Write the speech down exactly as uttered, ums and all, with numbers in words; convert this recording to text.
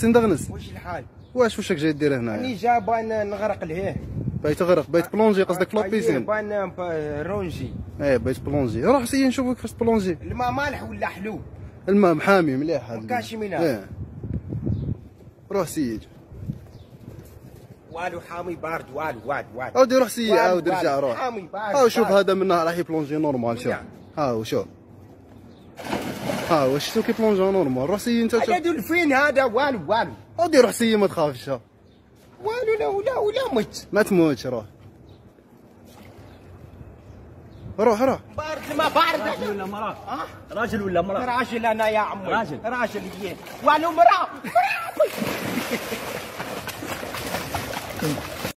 سندغنس واش الحال؟ واش وشك جاي دير هنايا؟ راني جا بغا نغرق لهيه. باغي تغرق؟ باغي تبلونجي قصدك في لابيسين؟ باغي رونجي. ايه باغي تبلونجي، روح سيي نشوفك كيفاش تبلونجي. الماء مالح ولا حلو؟ الماء محامي مليح هذا. ما كاش منها. ايه. روح سيي. والو حامي بارد والو واد واد. عاودي روح سيي عاود رجع روح. حامي بارد. هاو شوف هذا منها راح يبلونجي نورمال شوف. هاو شوف. ها واش شفتو كي بلونجون نورمال؟ روح سيي انت هذا فين هذا والو والو. عاودي روح سيي ما تخافش والو. لا ولا ولا مت ما تموتش. روح روح روح. بارد الماء بارد. راجل ولا مرأة؟ أه؟ راجل ولا مرأة؟ راجل أنا يا عمي. راجل راجل. والو مرأة مرأة.